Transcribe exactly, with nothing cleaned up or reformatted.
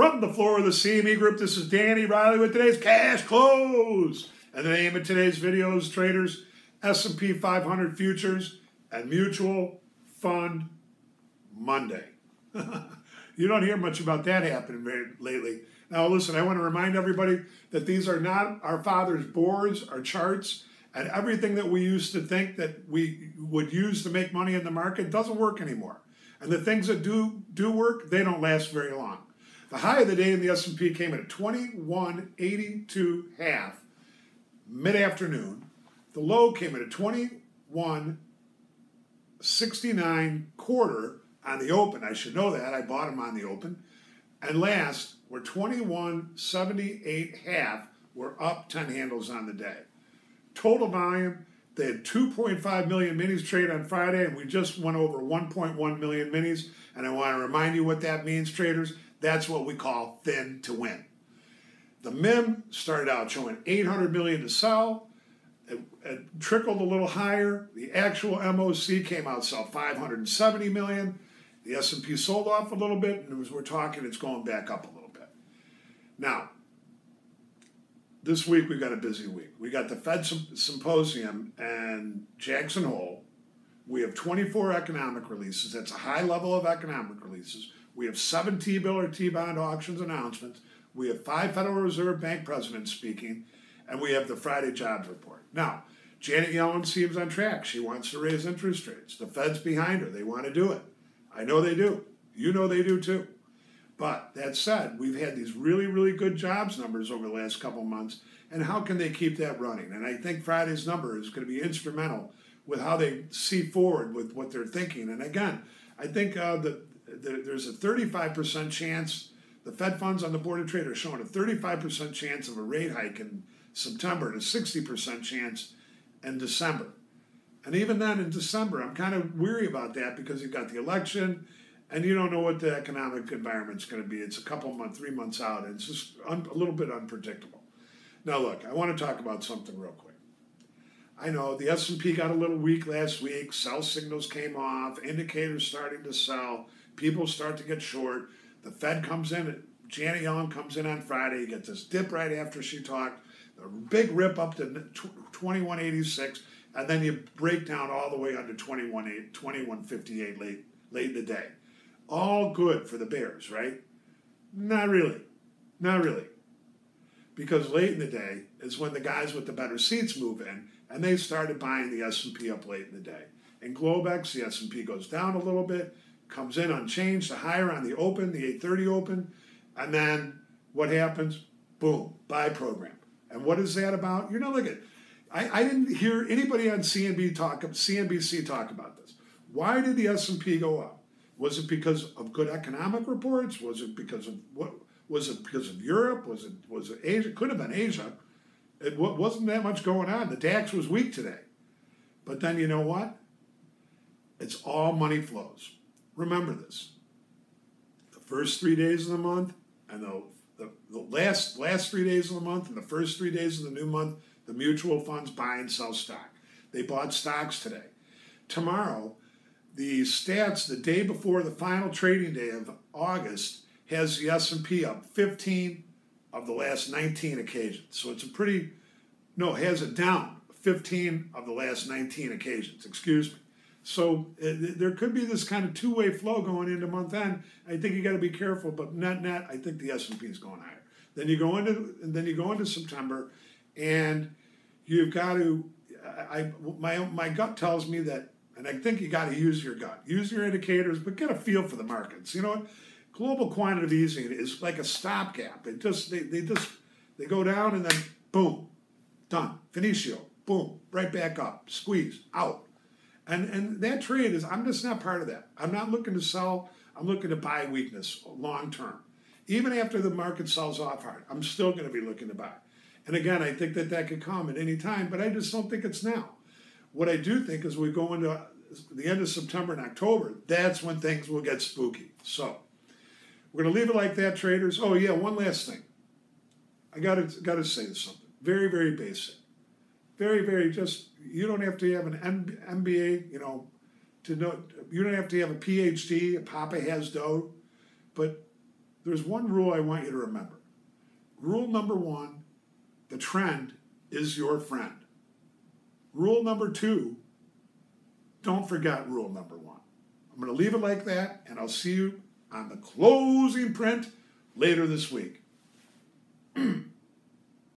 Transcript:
From the floor of the C M E Group, this is Danny Riley with today's Cash Close. And the name of today's video is, traders, S and P five hundred Futures and Mutual Fund Monday. You don't hear much about that happening lately. Now, listen, I want to remind everybody that these are not our father's boards, our charts, and everything that we used to think that we would use to make money in the market doesn't work anymore. And the things that do, do work, they don't last very long. The high of the day in the S and P came at a twenty-one eighty-two half mid-afternoon. The low came at a twenty-one sixty-nine quarter on the open. I should know that. I bought them on the open. And last, we're twenty-one seventy-eight half. We're up ten handles on the day. Total volume, they had two point five million minis trade on Friday, and we just went over one point one million minis. And I want to remind you what that means, traders. That's what we call thin to win. The M I M started out showing eight hundred million to sell. It, it trickled a little higher. The actual M O C came out, sell five hundred seventy million. The S and P sold off a little bit, and as we're talking, it's going back up a little bit. Now, this week we've got a busy week. We got the Fed Symposium and Jackson Hole. We have twenty-four economic releases. That's a high level of economic releases. We have seven T-bill or T-bond auctions announcements. We have five Federal Reserve Bank presidents speaking. And we have the Friday jobs report. Now, Janet Yellen seems on track. She wants to raise interest rates. The Fed's behind her. They want to do it. I know they do. You know they do too. But that said, we've had these really, really good jobs numbers over the last couple months. And how can they keep that running? And I think Friday's number is going to be instrumental with how they see forward with what they're thinking. And again, I think uh, the, the, there's a thirty-five percent chance, the Fed funds on the Board of Trade are showing a thirty-five percent chance of a rate hike in September and a sixty percent chance in December. And even then in December, I'm kind of weary about that because you've got the election and you don't know what the economic environment's going to be. It's a couple months, three months out. And it's just un a little bit unpredictable. Now, look, I want to talk about something real quick. I know the S and P got a little weak last week. Sell signals came off. Indicators starting to sell. People start to get short. The Fed comes in. Janet Yellen comes in on Friday. You get this dip right after she talked. A big rip up to twenty-one eighty-six, and then you break down all the way under twenty-one fifty-eight late, late in the day. All good for the bears, right? Not really. Not really. Because late in the day is when the guys with the better seats move in, and they started buying the S and P up late in the day. In Globex, the S and P goes down a little bit, comes in unchanged, the higher on the open, the eight thirty open, and then what happens? Boom, buy program. And what is that about? You're not looking. I, I didn't hear anybody on C N B C talk, C N B C talk about this. Why did the S and P go up? Was it because of good economic reports? Was it because of what? Was it because of Europe? Was it was it Asia? Could have been Asia. It wasn't that much going on. The DAX was weak today, but then you know what? It's all money flows. Remember this: the first three days of the month and the. The, the last last three days of the month and the first three days of the new month, the mutual funds buy and sell stock. They bought stocks today. Tomorrow, the stats the day before the final trading day of August has the S and P up fifteen of the last nineteen occasions. So it's a pretty, no, has it down fifteen of the last nineteen occasions, excuse me. So uh, there could be this kind of two-way flow going into month end. I think you got to be careful, but net net, I think the S and P is going higher. Then you go into and then you go into September, and you've got to. I my my gut tells me that, and I think you got to use your gut, use your indicators, but get a feel for the markets. You know what? Global quantitative easing is like a stopgap. It just they they just they go down and then boom, done, finitio, boom, right back up, squeeze out. And, and that trade is, I'm just not part of that. I'm not looking to sell. I'm looking to buy weakness long term. Even after the market sells off hard, I'm still going to be looking to buy. And again, I think that that could come at any time, but I just don't think it's now. What I do think is we go into the end of September and October, that's when things will get spooky. So we're going to leave it like that, traders. Oh, yeah, one last thing. I got to got to say something. Very, very basic. Very, very just, you don't have to have an M B A, you know, to know, you don't have to have a P H D, a Papa has dough, but there's one rule I want you to remember. Rule number one, the trend is your friend. Rule number two, don't forget rule number one. I'm going to leave it like that, and I'll see you on the closing print later this week.